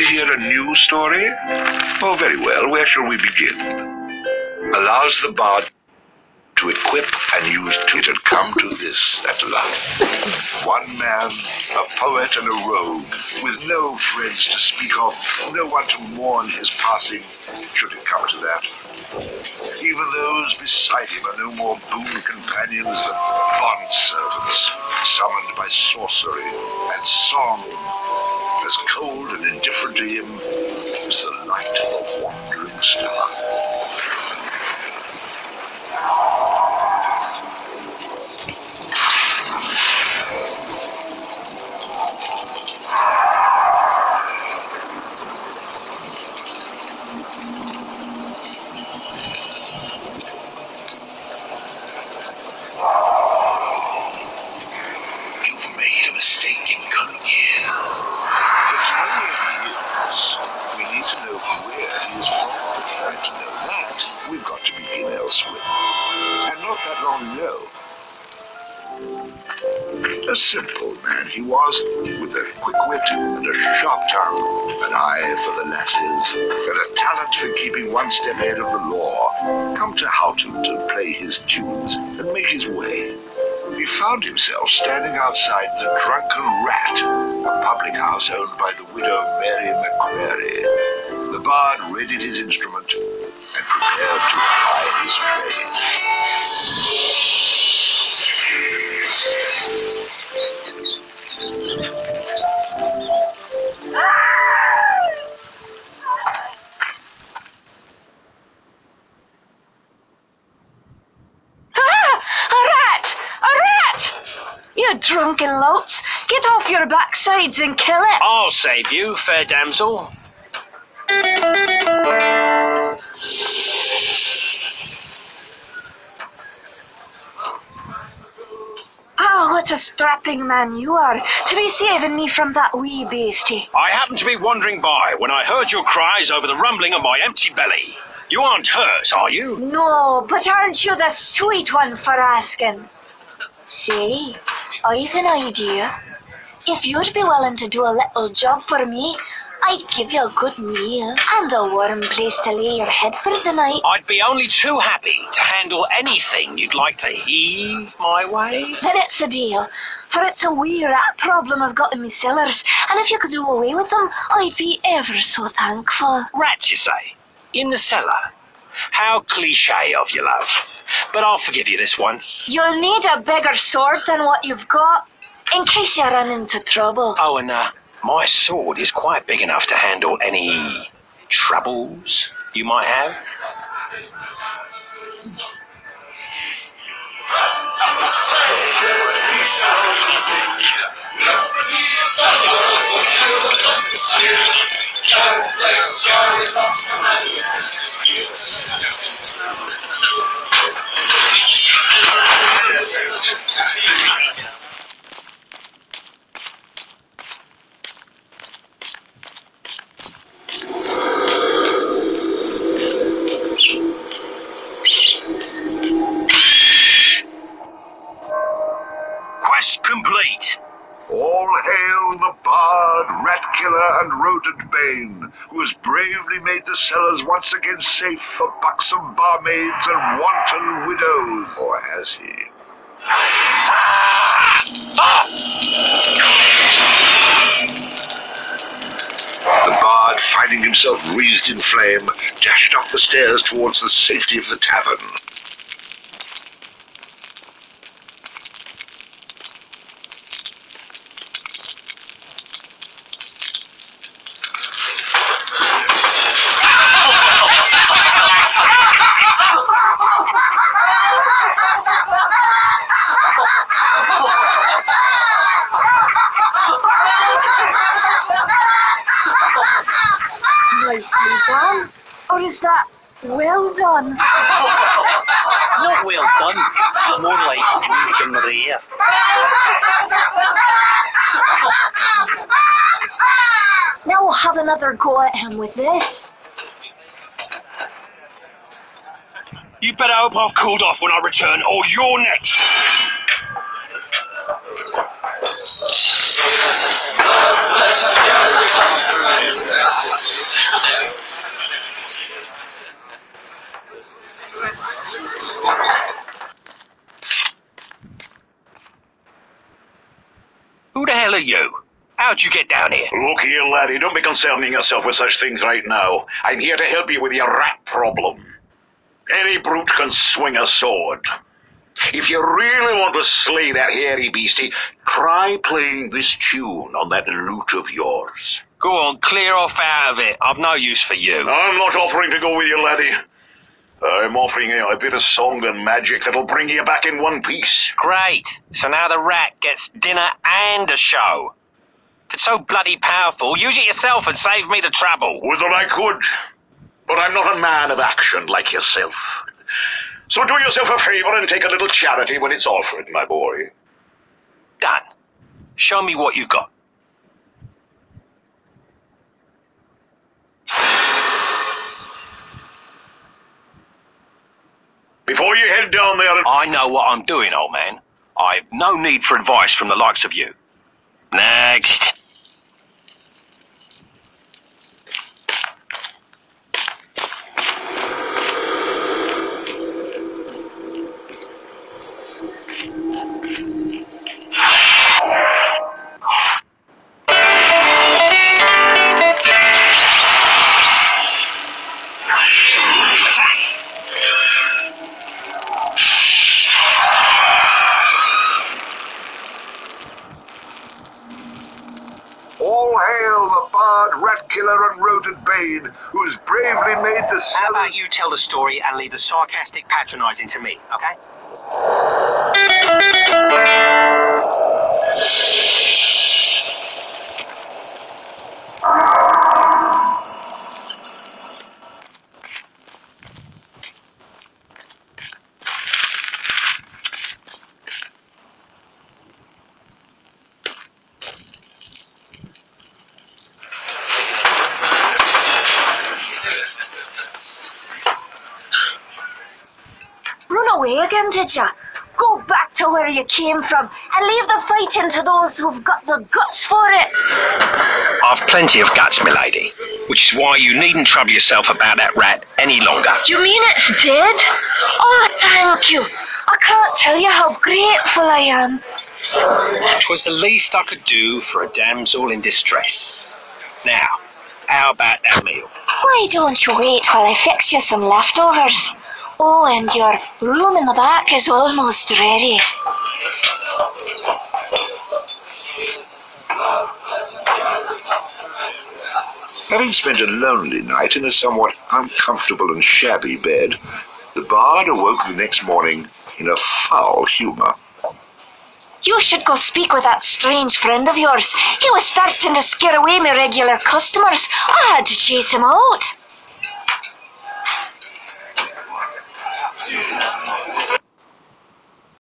like to hear a new story? Oh, very well. Where shall we begin? Allows the bard to equip and use Twitter. Come to this at last. One man, a poet and a rogue, with no friends to speak of, no one to mourn his passing, should it come to that. Even those beside him are no more boon companions than bond servants, summoned by sorcery and song, as cold and indifferent to him as the light of a wandering star. A simple man he was, with a quick wit and a sharp tongue, an eye for the lasses, and a talent for keeping one step ahead of the law, come to Houghton to play his tunes and make his way. He found himself standing outside the Drunken Rat, a public house owned by the widow Mary McQuarrie. The bard readied his instrument and prepared to ply his trade. Drunken lots, get off your backsides and kill it. I'll save you, fair damsel. Ah, what a strapping man you are, to be saving me from that wee beastie. I happened to be wandering by when I heard your cries over the rumbling of my empty belly. You aren't hurt, are you? No, but aren't you the sweet one for asking? See? I've an idea. If you'd be willing to do a little job for me, I'd give you a good meal and a warm place to lay your head for the night. I'd be only too happy to handle anything you'd like to heave my way. Then it's a deal, for it's a wee rat problem I've got in me cellars, and if you could do away with them, I'd be ever so thankful. Rats, you say? In the cellar? How cliché of you, love. But I'll forgive you this once. You'll need a bigger sword than what you've got, in case you run into trouble. Oh, and my sword is quite big enough to handle any troubles you might have. Quest complete. All hail the bard, rat killer, and rodent bane, who has bravely made the cellars once again safe for buxom barmaids and wanton widows. Or has he? The bard, finding himself wreathed in flame, dashed up the stairs towards the safety of the tavern. Nicely done. Or is that well done? Not well done, more like in the rear. Now we'll have another go at him with this. You better hope I've cooled off when I return, or you're next. hell are you? How'd you get down here? Look here, laddie, don't be concerning yourself with such things right now. I'm here to help you with your rat problem. Any brute can swing a sword. If you really want to slay that hairy beastie, try playing this tune on that lute of yours. Go on, clear off out of it. I've no use for you. I'm not offering to go with you, laddie. I'm offering you a bit of song and magic that'll bring you back in one piece. Great. So now the rat gets dinner and a show. If it's so bloody powerful, use it yourself and save me the trouble. Would that I could. But I'm not a man of action like yourself. So do yourself a favor and take a little charity when it's offered, my boy. Done. Show me what you got. Before you head down there... I know what I'm doing, old man. I've no need for advice from the likes of you. Next. Who's bravely made the... How about you tell the story and leave the sarcastic patronizing to me, okay? Again, did ya? Go back to where you came from and leave the fighting to those who've got the guts for it. I've plenty of guts, my lady, which is why you needn't trouble yourself about that rat any longer. You mean it's dead? Oh, thank you. I can't tell you how grateful I am. 'Twas the least I could do for a damsel in distress. Now, how about that meal? Why don't you wait while I fix you some leftovers? Oh, and your room in the back is almost ready. Having spent a lonely night in a somewhat uncomfortable and shabby bed, the bard awoke the next morning in a foul humour. You should go speak with that strange friend of yours. He was starting to scare away my regular customers. I had to chase him out. Yeah.